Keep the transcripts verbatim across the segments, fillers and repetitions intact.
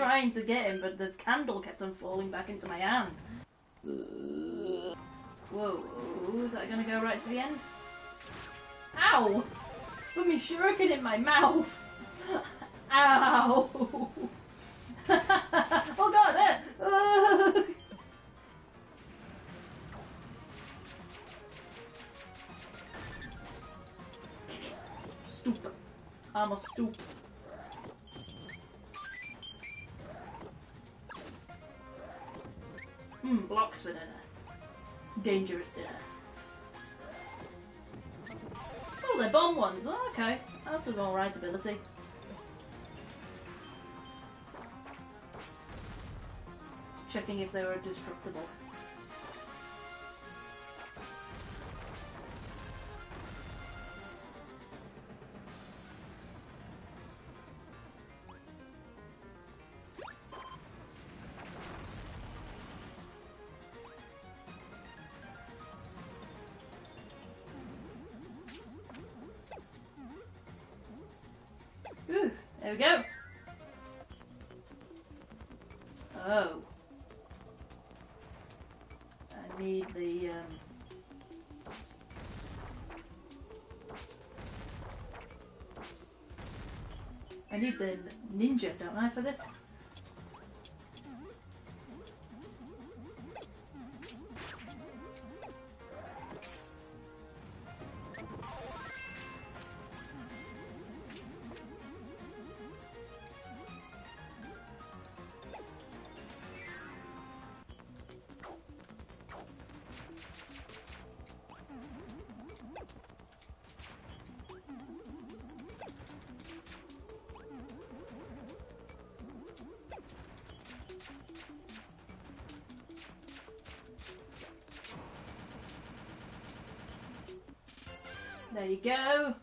trying to get him, but the candle kept on falling back into my hand. Whoa, is that gonna go right to the end? Ow! Put me shuriken in my mouth! Ow! Oh god! Eh. Oh. Stoop. I'm a stoop. Hmm, blocks for dinner. Dangerous dinner. Oh, they're bomb ones. Oh, okay. That's an alright ability. Checking if they were destructible. Ooh, there we go. Oh. I need the, um... I need the ninja, don't I, for this? There you go.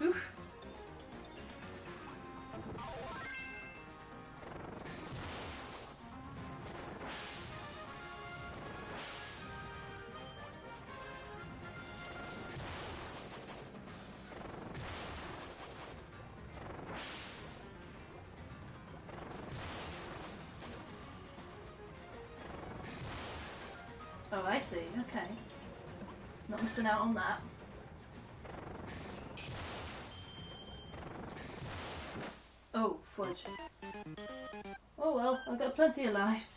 Oof. Oh, I see. Okay. Not missing out on that. Oh, fudge. Oh well, I've got plenty of lives.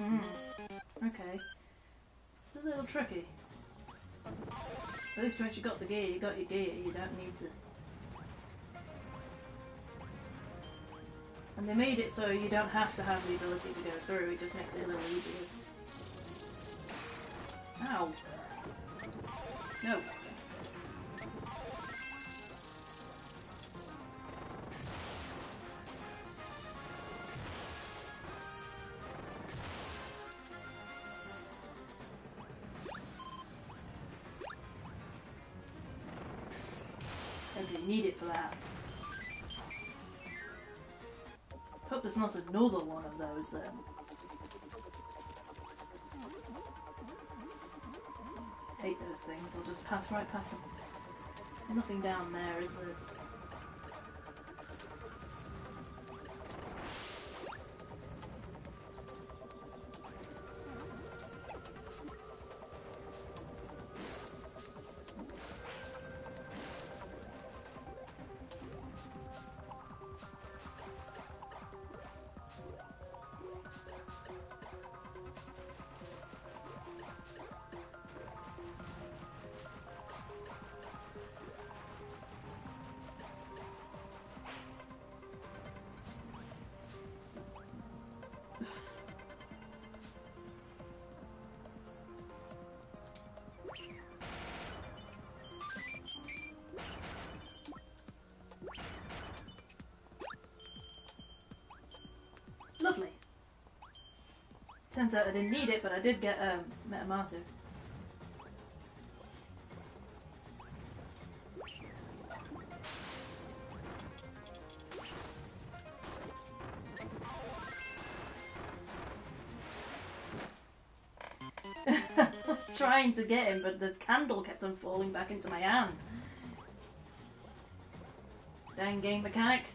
Mm. Okay. It's a little tricky. At least once you got the gear, you got your gear, you don't need to. And they made it so you don't have to have the ability to go through, it just makes it a little easier. Ow. No. Need it for that. Hope there's not another one of those. Um, hate those things. I'll just pass right past them. Nothing down there, is there? Lovely. Turns out I didn't need it, but I did get um, Metamarty. I was trying to get him, but the candle kept on falling back into my hand. Dang game mechanics.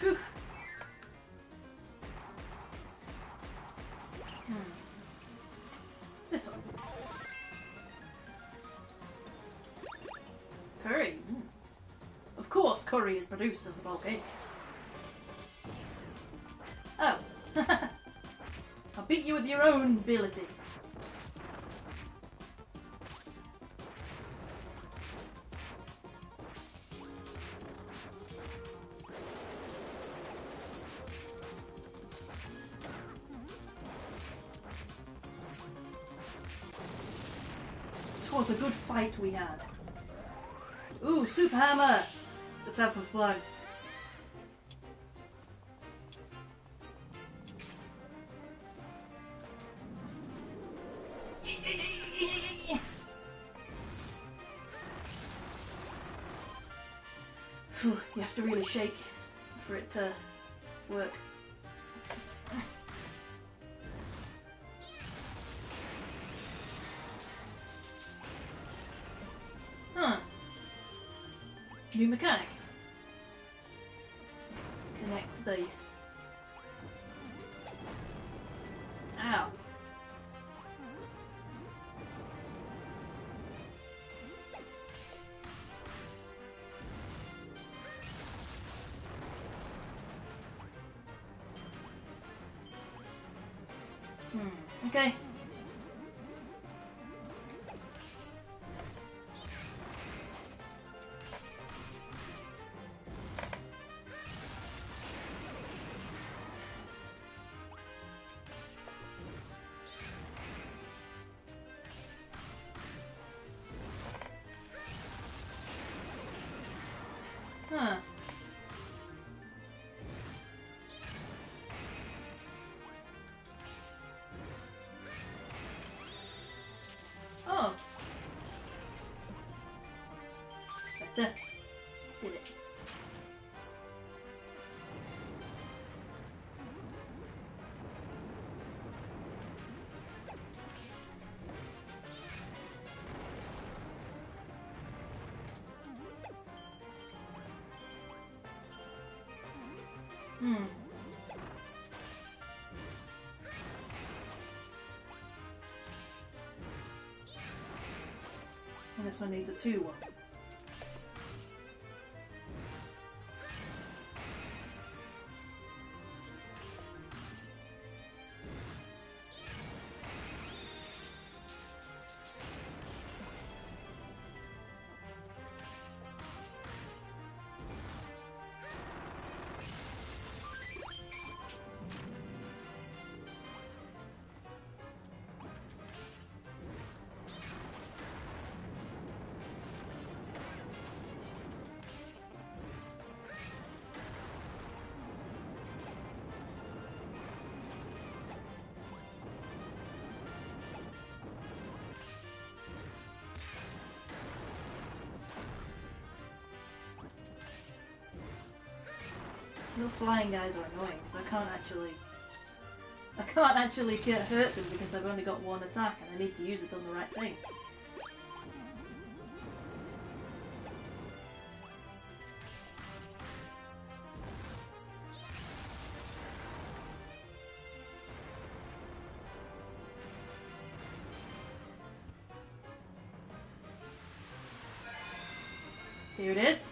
Phew. Hmm. This one. Curry. Mm. Of course curry is produced in the bowl cake. Oh. I'll beat you with your own ability. Was a good fight we had. Ooh, super hammer! Let's have some fun. Whew, you have to really shake for it to work. New mechanic. Connect the... Ow. Hmm. Okay. Huh. Oh. That's it. Did it. Hmm. And this one needs a two one. The flying guys are annoying, so I can't actually, I can't actually get hurt them because I've only got one attack and I need to use it on the right thing. Here it is.